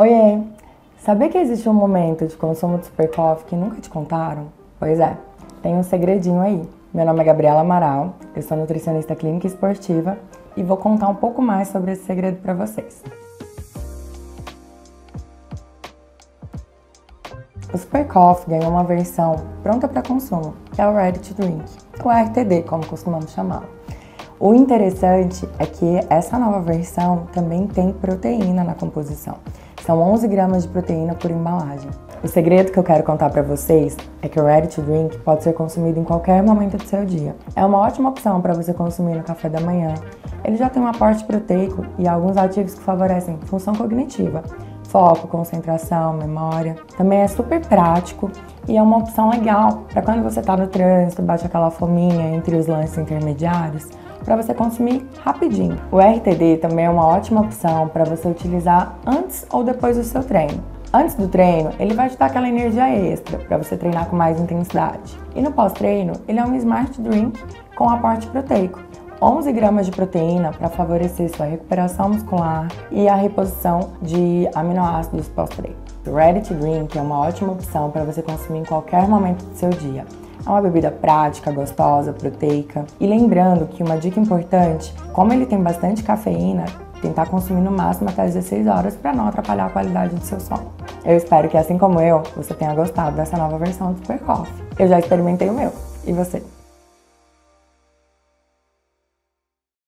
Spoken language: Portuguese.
Oiê! Sabia que existe um momento de consumo de SuperCoffee que nunca te contaram? Pois é, tem um segredinho aí. Meu nome é Gabriela Amaral, eu sou nutricionista clínica e esportiva e vou contar um pouco mais sobre esse segredo para vocês. O SuperCoffee ganhou uma versão pronta para consumo, que é o Ready to Drink, ou RTD, como costumamos chamá-lo. O interessante é que essa nova versão também tem proteína na composição. São 11 gramas de proteína por embalagem. O segredo que eu quero contar para vocês é que o Ready to Drink pode ser consumido em qualquer momento do seu dia. É uma ótima opção para você consumir no café da manhã. Ele já tem um aporte proteico e alguns ativos que favorecem função cognitiva, foco, concentração, memória. Também é super prático e é uma opção legal para quando você está no trânsito, bate aquela fominha entre os lanches intermediários, para você consumir rapidinho. O RTD também é uma ótima opção para você utilizar antes ou depois do seu treino. Antes do treino, ele vai te dar aquela energia extra para você treinar com mais intensidade. E no pós-treino, ele é um Smart Drink com aporte proteico. 11 gramas de proteína para favorecer sua recuperação muscular e a reposição de aminoácidos pós-treino. O Ready to Drink é uma ótima opção para você consumir em qualquer momento do seu dia. É uma bebida prática, gostosa, proteica. E lembrando que uma dica importante, como ele tem bastante cafeína, tentar consumir no máximo até as 16 horas para não atrapalhar a qualidade do seu sono. Eu espero que, assim como eu, você tenha gostado dessa nova versão do SuperCoffee. Eu já experimentei o meu. E você?